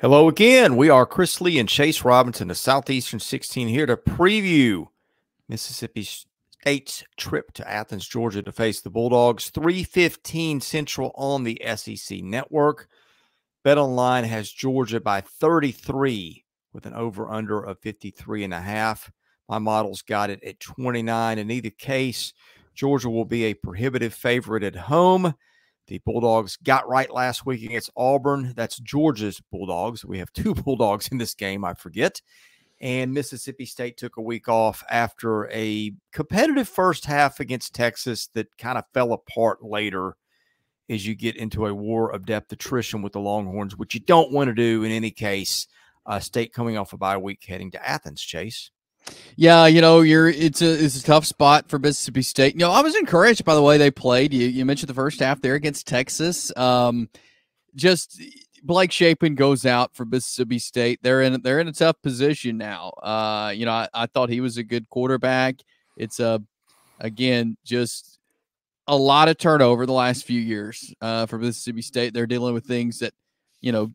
Hello again. We are Chris Lee and Chase Robinson of Southeastern 16 here to preview Mississippi State's trip to Athens, Georgia to face the Bulldogs. 3:15 Central on the SEC Network. BetOnline has Georgia by 33 with an over-under of 53.5. My model's got it at 29. In either case, Georgia will be a prohibitive favorite at home. The Bulldogs got right last week against Auburn. That's Georgia's Bulldogs. We have two Bulldogs in this game, I forget. And Mississippi State took a week off after a competitive first half against Texas that kind of fell apart later as you get into a war of depth attrition with the Longhorns, which you don't want to do in any case. State coming off a bye week heading to Athens, Chase. Yeah, you know, it's a tough spot for Mississippi State. You know, I was encouraged by the way they played. You mentioned the first half there against Texas. Just Blake Shapen goes out for Mississippi State. They're in a tough position now. You know, I thought he was a good quarterback. It's again just a lot of turnover the last few years for Mississippi State. They're dealing with things that, you know,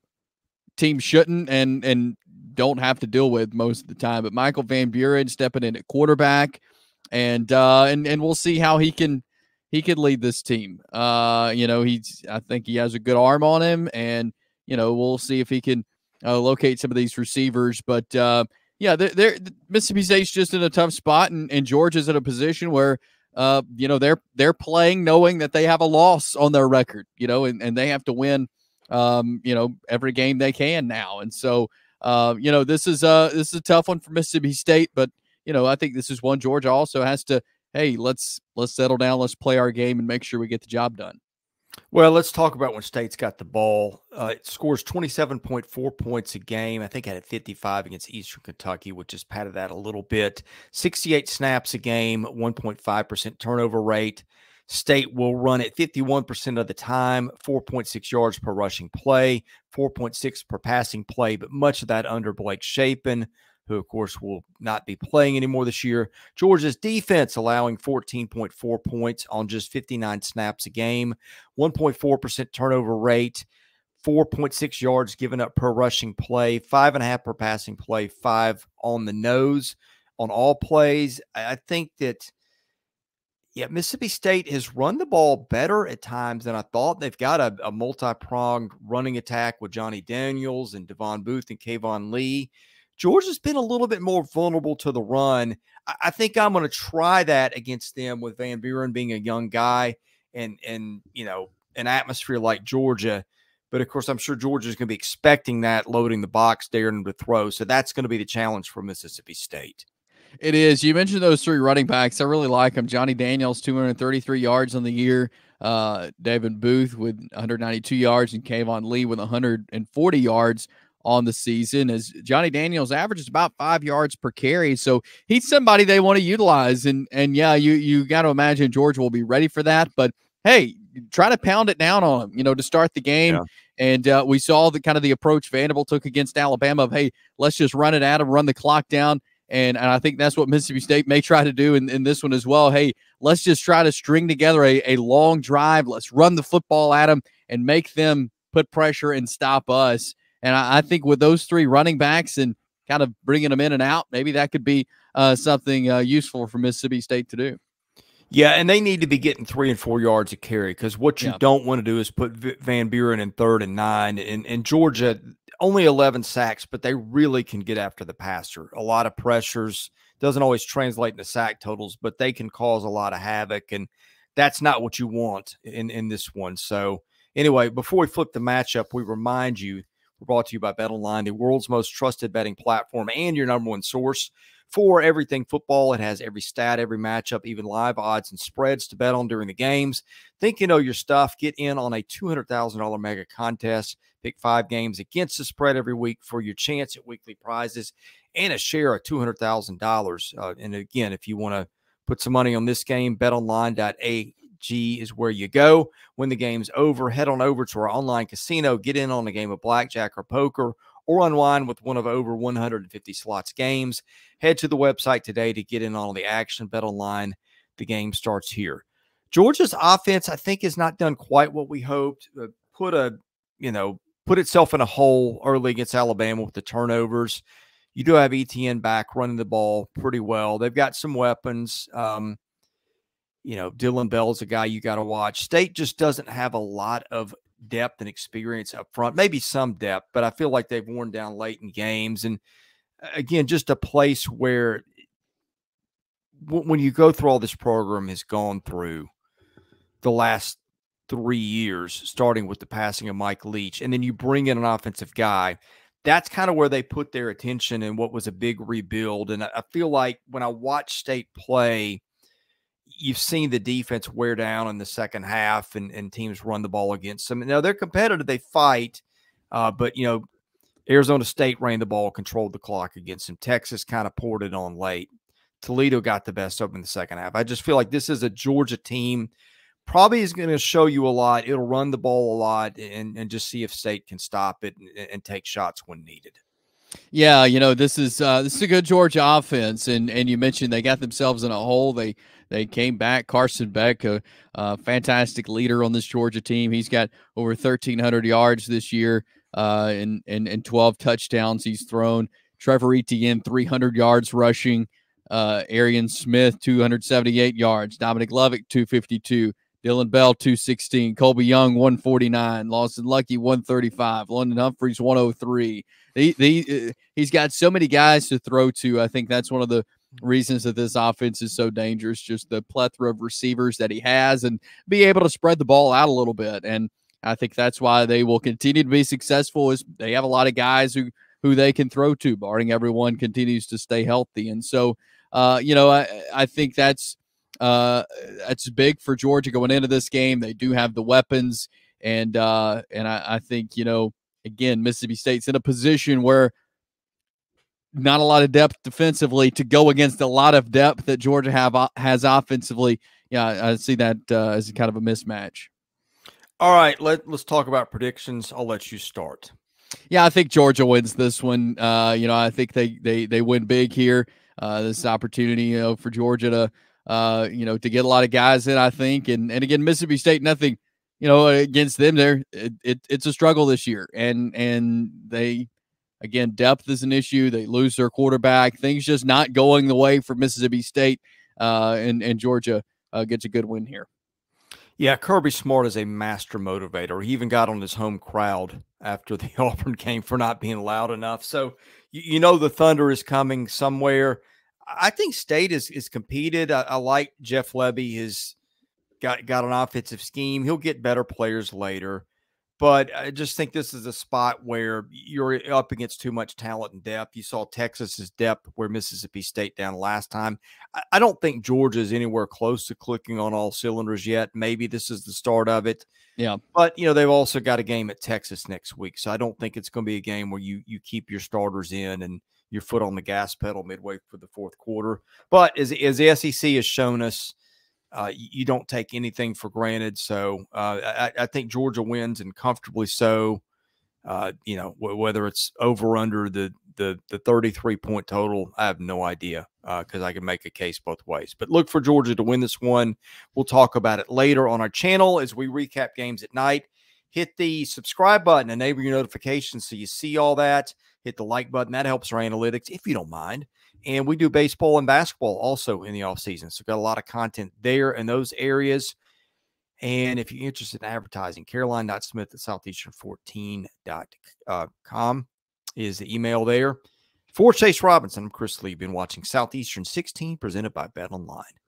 teams shouldn't and don't have to deal with most of the time, but Michael Van Buren stepping in at quarterback, and we'll see how he can lead this team. You know, I think he has a good arm on him, and you know, we'll see if he can locate some of these receivers. But yeah, Mississippi State's just in a tough spot, and Georgia's in a position where you know, they're playing knowing that they have a loss on their record, you know, and they have to win you know, every game they can now, and so. You know, this is a tough one for Mississippi State, but you know, I think this is one Georgia also has to, hey, let's settle down, let's play our game and make sure we get the job done. Well, let's talk about when State's got the ball. It scores 27.4 points a game. I think it had 55 against Eastern Kentucky, which has padded that a little bit. 68 snaps a game, 1.5% turnover rate. State will run it 51% of the time, 4.6 yards per rushing play, 4.6 per passing play, but much of that under Blake Shapen, who, of course, will not be playing anymore this year. Georgia's defense allowing 14.4 points on just 59 snaps a game, 1.4% turnover rate, 4.6 yards given up per rushing play, 5.5 per passing play, 5 on the nose on all plays. I think that, yeah, Mississippi State has run the ball better at times than I thought. They've got a multi-pronged running attack with Johnny Daniels and Davon Booth and Kayvon Lee. Georgia's been a little bit more vulnerable to the run. I think I'm going to try that against them with Van Buren being a young guy and you know, an atmosphere like Georgia. But, of course, I'm sure Georgia's going to be expecting that, loading the box, daring them to throw. So that's going to be the challenge for Mississippi State. It is. You mentioned those three running backs. I really like them. Johnny Daniels, 233 yards on the year. Davon Booth with 192 yards and Kayvon Lee with 140 yards on the season. As Johnny Daniels averages about 5 yards per carry, so he's somebody they want to utilize. And yeah, you got to imagine Georgia will be ready for that. But hey, try to pound it down on them, you know, to start the game. Yeah. And we saw the kind of the approach Vanderbilt took against Alabama of, hey, let's just run it at them, run the clock down. And I think that's what Mississippi State may try to do in this one as well. Hey, let's just try to string together a long drive. Let's run the football at them and make them put pressure and stop us. And I think with those three running backs and kind of bringing them in and out, maybe that could be something useful for Mississippi State to do. Yeah, and they need to be getting 3 and 4 yards a carry because what you don't want to do is put Van Buren in 3rd and 9. And Georgia – only 11 sacks, but they really can get after the passer. A lot of pressures. Doesn't always translate into sack totals, but they can cause a lot of havoc, and that's not what you want in this one. So, anyway, before we flip the matchup, we remind you, we're brought to you by BetOnline, the world's most trusted betting platform and your number one source for everything football. It has every stat, every matchup, even live odds and spreads to bet on during the games. Think you know your stuff. Get in on a $200,000 mega contest. Pick 5 games against the spread every week for your chance at weekly prizes and a share of $200,000. And again, if you want to put some money on this game, betonline.ag is where you go. When the game's over, head on over to our online casino. Get in on a game of blackjack or poker, or unwind with one of over 150 slots games. Head to the website today to get in on the action. BetOnline, the game starts here. Georgia's offense, I think, has not done quite what we hoped. Put a, you know, put itself in a hole early against Alabama with the turnovers. You do have ETN back running the ball pretty well. They've got some weapons. You know, Dillon Bell is a guy you got to watch. State just doesn't have a lot of depth and experience up front, maybe some depth, but I feel like they've worn down late in games. And again, just a place where when you go through all this program has gone through the last 3 years, starting with the passing of Mike Leach, and then you bring in an offensive guy, that's kind of where they put their attention in what was a big rebuild. And I feel like when I watch State play, you've seen the defense wear down in the second half and teams run the ball against them. Now, they're competitive. They fight. But, you know, Arizona State ran the ball, controlled the clock against them. Texas kind of poured it on late. Toledo got the best of them in the second half. I just feel like this is a Georgia team probably is going to show you a lot. It'll run the ball a lot and just see if State can stop it and take shots when needed. Yeah, you know, this is a good Georgia offense, and you mentioned they got themselves in a hole. They came back. Carson Beck, a fantastic leader on this Georgia team. He's got over 1,300 yards this year and 12 touchdowns he's thrown. Trevor Etienne, 300 yards rushing. Arian Smith, 278 yards. Dominic Lovick, 252. Dillon Bell, 216. Colby Young, 149. Lawson Lucky, 135. London Humphreys, 103. He's got so many guys to throw to. I think that's one of the reasons that this offense is so dangerous, just the plethora of receivers that he has and be able to spread the ball out a little bit. And I think that's why they will continue to be successful, is they have a lot of guys who they can throw to, barring everyone continues to stay healthy. And so, you know, I think that's big for Georgia going into this game. They do have the weapons, and I think, you know, again, Mississippi State's in a position where not a lot of depth defensively to go against a lot of depth that Georgia has offensively. Yeah, I see that as kind of a mismatch. All right, let's talk about predictions. I'll let you start. Yeah, I think Georgia wins this one. You know, I think they win big here. This opportunity, you know, for Georgia to you know, to get a lot of guys in, I think. And again, Mississippi State, nothing, you know, against them there. It's a struggle this year. And they, again, depth is an issue. They lose their quarterback. Things just not going the way for Mississippi State. And Georgia gets a good win here. Yeah, Kirby Smart is a master motivator. He even got on his home crowd after the Auburn game for not being loud enough. So, you know, the thunder is coming somewhere. I think State is competed. I like Jeff Lebby. He's got an offensive scheme. He'll get better players later. But I just think this is a spot where you're up against too much talent and depth. You saw Texas's depth where Mississippi State down last time. I don't think Georgia is anywhere close to clicking on all cylinders yet. Maybe this is the start of it. Yeah. But, you know, they've also got a game at Texas next week. So I don't think it's going to be a game where you keep your starters in and your foot on the gas pedal midway for the fourth quarter. But as the SEC has shown us, you don't take anything for granted. So I think Georgia wins, and comfortably so. You know, whether it's over under the 33-point total, I have no idea, because I can make a case both ways. But look for Georgia to win this one. We'll talk about it later on our channel as we recap games at night. Hit the subscribe button, enable your notifications so you see all that. Hit the like button. That helps our analytics, if you don't mind. And we do baseball and basketball also in the offseason. So we've got a lot of content there in those areas. And if you're interested in advertising, caroline.smith@southeastern14.com is the email there. For Chase Robinson, I'm Chris Lee. Been watching Southeastern 16 presented by BetOnline.